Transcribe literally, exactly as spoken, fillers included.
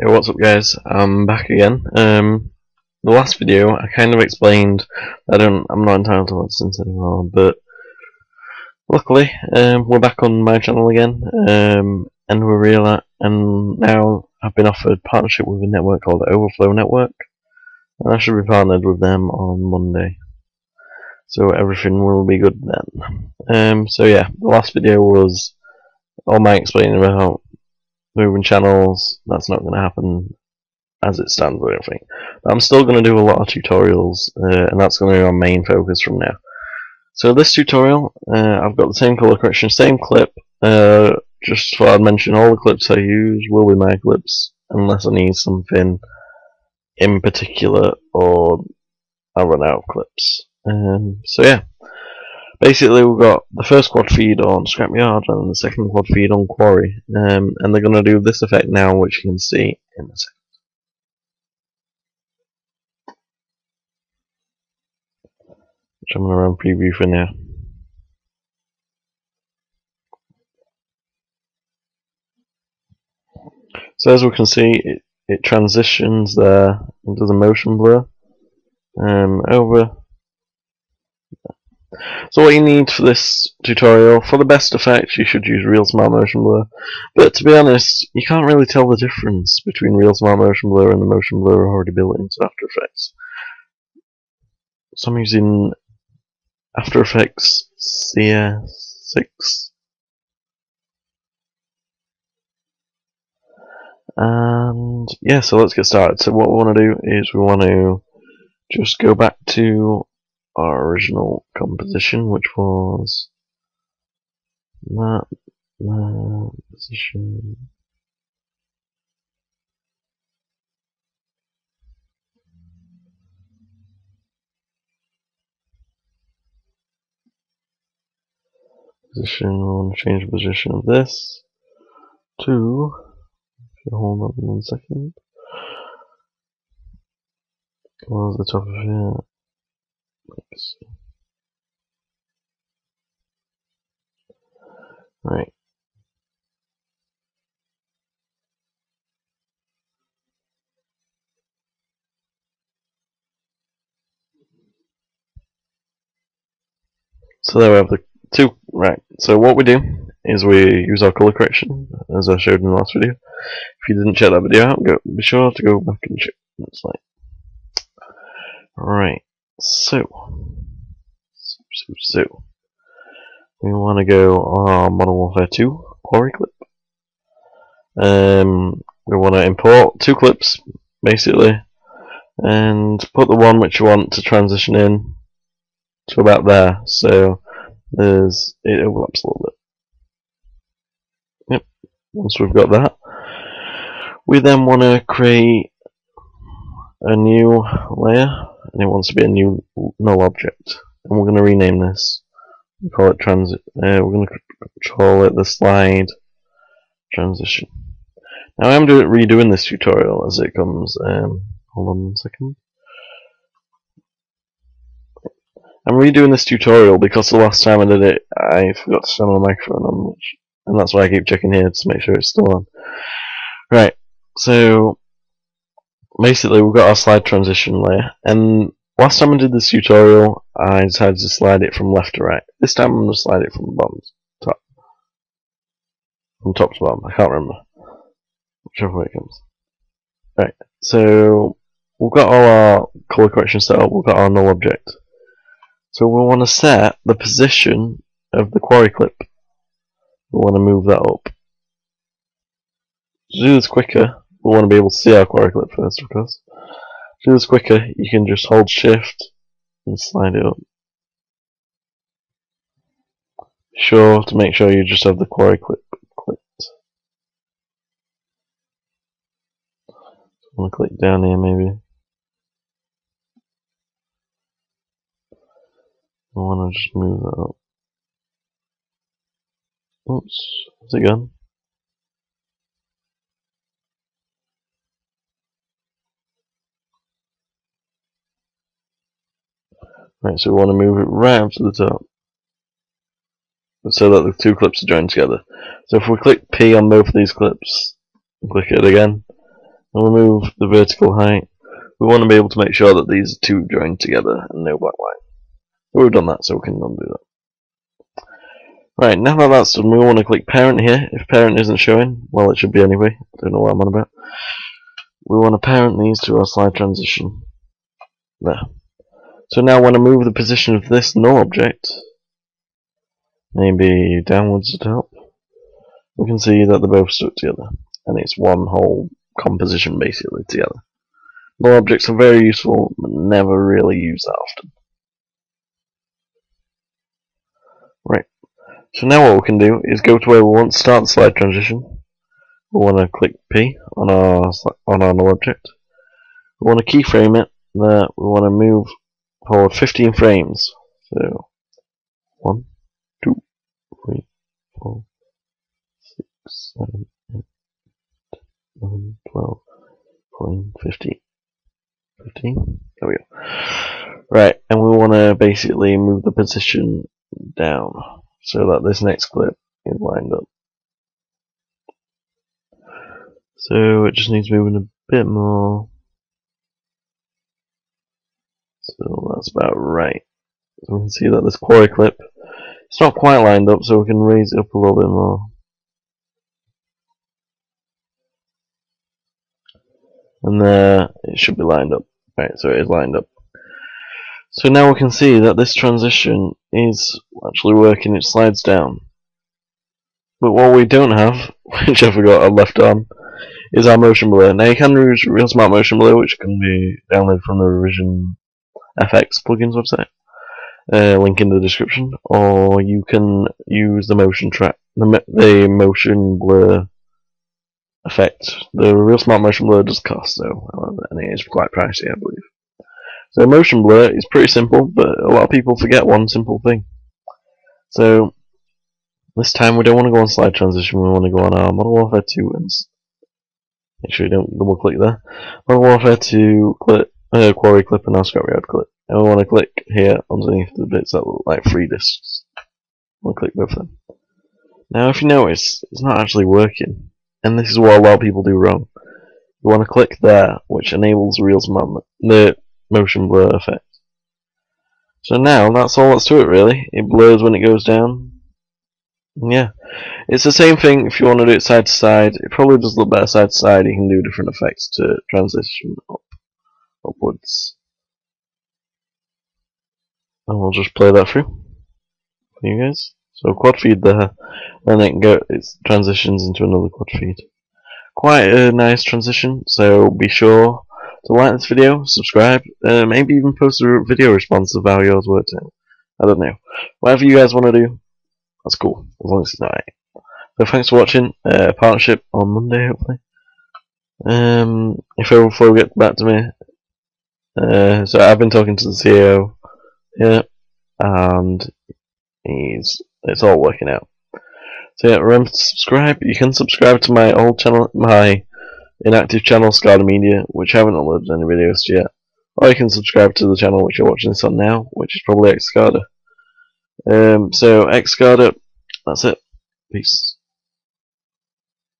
Hey, what's up guys, I'm back again. Um, the last video I kind of explained I don't, I'm not entitled to AdSense anymore, but luckily um, we're back on my channel again, um, and we're real at, and now I've been offered partnership with a network called Overflow Network, and I should be partnered with them on Monday, so everything will be good then. Um, so yeah, the last video was all my explaining about moving channels. That's not going to happen as it stands, I don't think. But I'm still going to do a lot of tutorials, uh, and that's going to be our main focus from now. So this tutorial, uh, I've got the same colour correction, same clip. Uh, just thought I'd mention all the clips I use will be my clips, unless I need something in particular or I run out of clips. Um, so yeah, basically we've got the first quad feed on Scrapyard and the second quad feed on Quarry, um, and they're going to do this effect now, which you can see in a second. Which I'm going to run preview for now. So as we can see, it, it transitions there into the motion blur, um, over. So what you need for this tutorial, for the best effect, you should use Real Smart Motion Blur. But to be honest, you can't really tell the difference between Real Smart Motion Blur and the motion blur already built into After Effects. So I'm using After Effects C S six. And yeah, so let's get started. So what we want to do is we want to just go back to our original composition, which was that, that position. Position, I want to change the position of this to, if you hold on one second, come over the top of here. Right. So there we have the two. Right. So what we do is we use our color correction, as I showed in the last video. If you didn't check that video out, go, be sure to go back and check that slide. Right. So, so, so, we want to go on our Modern Warfare two Quarry clip. Um, we want to import two clips, basically, and put the one which you want to transition in to about there, so there's, it overlaps a little bit. Yep, once we've got that, we then want to create a new layer, and it wants to be a new null object, and we're going to rename this. We call it transit. Uh, we're going to control it the slide transition. Now I'm doing redoing this tutorial as it comes. Um, hold on one second. I'm redoing this tutorial because the last time I did it, I forgot to turn my microphone on, which, and that's why I keep checking here to make sure it's still on. Right. So basically, we've got our slide transition layer, and last time I did this tutorial, I decided to slide it from left to right. This time I'm going to slide it from bottom to top. From top to bottom, I can't remember. Whichever way it comes. Right, so we've got all our colour correction set up, we've got our null object. So we want to set the position of the quarry clip. We want to move that up. To do this quicker, we want to be able to see our quarry clip first, of course. To do this quicker, you can just hold shift and slide it up. Sure to make sure you just have the quarry clip clicked. I want to click down here, maybe. I want to just move that up. Oops, is it gone? Right, so we want to move it right up to the top so that the two clips are joined together. So if we click P on both of these clips, click it again, and remove the vertical height. We want to be able to make sure that these two join together and no black line. We've done that, so we can undo that. Right, now that that's done, we want to click parent here. If parent isn't showing, well, it should be anyway. I don't know what I'm on about. We want to parent these to our slide transition. There. So now I want to move the position of this null object, maybe downwards to top. We can see that they're both stuck together, and it's one whole composition basically together. Null objects are very useful, but never really used that often. Right, so now what we can do is go to where we want to start the slide transition. We want to click P on our on our null object. We want to keyframe it. There, we want to move forward fifteen frames. So one, two, three, four, six, seven, eight, nine, twelve, fourteen, fifteen. fifteen. There we go. Right, and we want to basically move the position down so that this next clip is lined up. So it just needs moving a bit more. So that's about right. So we can see that this quarry clip, it's not quite lined up, so we can raise it up a little bit more. And there, it should be lined up. Right, so it is lined up. So now we can see that this transition is actually working, it slides down. But what we don't have, which I forgot I left on, is our motion blur. Now you can use Real Smart Motion Blur, which can be downloaded from the revision F X plugins website, uh, link in the description, or you can use the motion track, the, the motion blur effect. The Real Smart Motion Blur does cost though, however, and it is quite pricey, I believe. So motion blur is pretty simple, but a lot of people forget one simple thing. So this time we don't want to go on slide transition, we want to go on our Modern Warfare two and make sure you don't double click there. Modern Warfare two clip. Uh, quarry clip and our scrapyard clip, and we want to click here underneath the bits that look like free discs. We'll click both of them. Now, if you notice, it's not actually working, and this is what a lot of people do wrong. You want to click there, which enables Real Smart the motion blur effect. So now that's all that's to it really. It blurs when it goes down. Yeah, it's the same thing if you want to do it side to side. It probably does look better side to side. You can do different effects to transition up. upwards. And we'll just play that through for you guys. So quad feed there, and then go it transitions into another quad feed. Quite a nice transition, so be sure to like this video, subscribe, uh, maybe even post a video response of how yours worked out. I don't know. Whatever you guys want to do, that's cool, as long as it's not right. So thanks for watching, uh, partnership on Monday hopefully. Um, if Overflow gets back to me. Uh, so I've been talking to the C E O here, and he's it's all working out. So yeah, remember to subscribe. You can subscribe to my old channel, my inactive channel, Skada Media, which I haven't uploaded any videos to yet. Or you can subscribe to the channel which you're watching this on now, which is probably XSkada. Um, so XSkada, that's it. Peace.